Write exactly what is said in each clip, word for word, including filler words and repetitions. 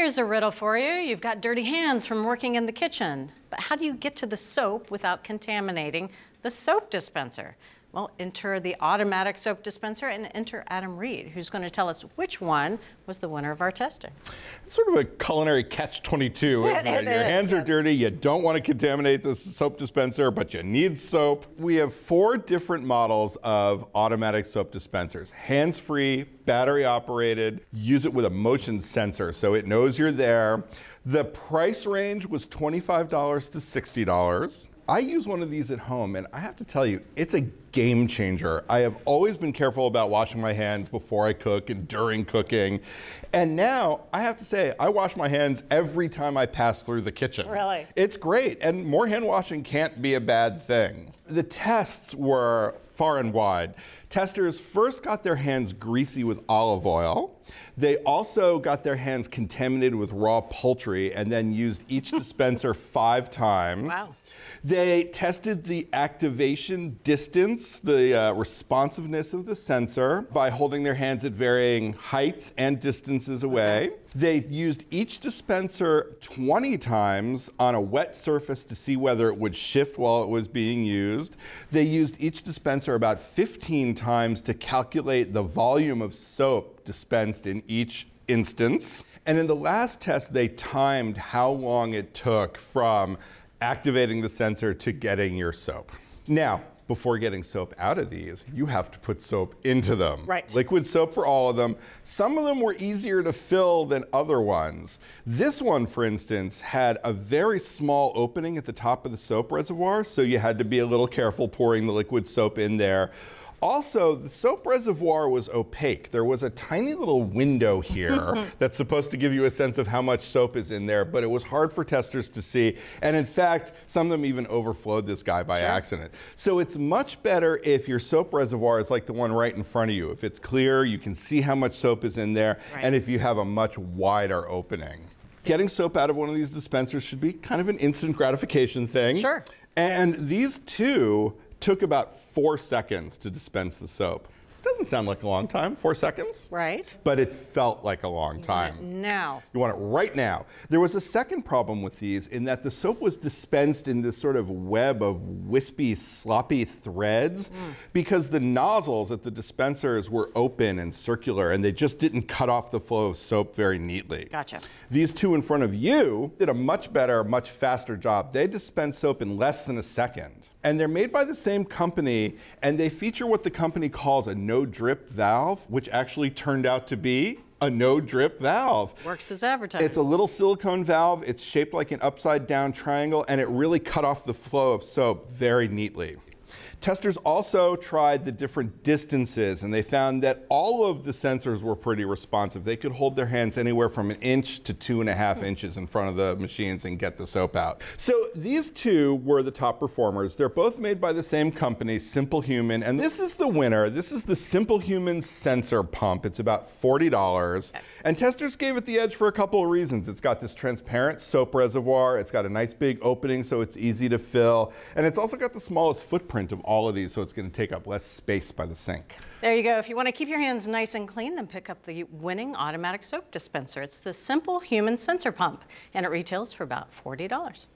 Here's a riddle for you. You've got dirty hands from working in the kitchen. But how do you get to the soap without contaminating the soap dispenser? Well, enter the automatic soap dispenser and enter Adam Ried, who's going to tell us which one was the winner of our testing. It's sort of a culinary catch twenty-two, isn't it? Your hands are dirty, you don't want to contaminate the soap dispenser, but you need soap. We have four different models of automatic soap dispensers. Hands-free, battery-operated, use it with a motion sensor so it knows you're there. The price range was twenty-five dollars to sixty dollars. I use one of these at home, and I have to tell you, it's a game changer. I have always been careful about washing my hands before I cook and during cooking. And now, I have to say, I wash my hands every time I pass through the kitchen. Really? It's great, and more hand washing can't be a bad thing. The tests were far and wide. Testers first got their hands greasy with olive oil. They also got their hands contaminated with raw poultry and then used each dispenser five times. Wow. They tested the activation distance, the uh, responsiveness of the sensor by holding their hands at varying heights and distances away. Okay. They used each dispenser twenty times on a wet surface to see whether it would shift while it was being used. They used each dispenser about fifteen times to calculate the volume of soap dispensed in each instance. And in the last test, they timed how long it took from activating the sensor to getting your soap. Now, before getting soap out of these, you have to put soap into them. Right. Liquid soap for all of them. Some of them were easier to fill than other ones. This one, for instance, had a very small opening at the top of the soap reservoir, so you had to be a little careful pouring the liquid soap in there. Also, the soap reservoir was opaque. There was a tiny little window here that's supposed to give you a sense of how much soap is in there, but it was hard for testers to see. And in fact, some of them even overflowed this guy by sure. accident. So it's much better if your soap reservoir is like the one right in front of you. If it's clear, you can see how much soap is in there, right. and if you have a much wider opening. Getting soap out of one of these dispensers should be kind of an instant gratification thing. Sure. And these two took about four seconds to dispense the soap. Doesn't sound like a long time, four seconds. Right. But it felt like a long time. You want it now. You want it right now. There was a second problem with these in that the soap was dispensed in this sort of web of wispy, sloppy threads mm. because the nozzles at the dispensers were open and circular and they just didn't cut off the flow of soap very neatly. Gotcha. These two in front of you did a much better, much faster job. They dispense soap in less than a second. And they're made by the same company and they feature what the company calls a no drip valve, which actually turned out to be a no drip valve. Works as advertised. It's a little silicone valve. It's shaped like an upside down triangle and it really cut off the flow of soap very neatly. Testers also tried the different distances and they found that all of the sensors were pretty responsive. They could hold their hands anywhere from an inch to two and a half inches in front of the machines and get the soap out. So these two were the top performers. They're both made by the same company, Simplehuman, and this is the winner. This is the Simplehuman sensor pump. It's about forty dollars. And testers gave it the edge for a couple of reasons. It's got this transparent soap reservoir. It's got a nice big opening so it's easy to fill. And it's also got the smallest footprint of all all of these, so it's going to take up less space by the sink. There you go. If you want to keep your hands nice and clean, then pick up the winning automatic soap dispenser. It's the Simplehuman sensor pump, and it retails for about forty dollars.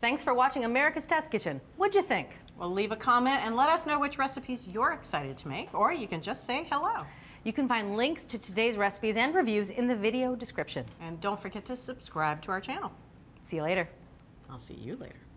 Thanks for watching America's Test Kitchen. What'd you think? Well, leave a comment and let us know which recipes you're excited to make, or you can just say hello. You can find links to today's recipes and reviews in the video description. And don't forget to subscribe to our channel. See you later. I'll see you later.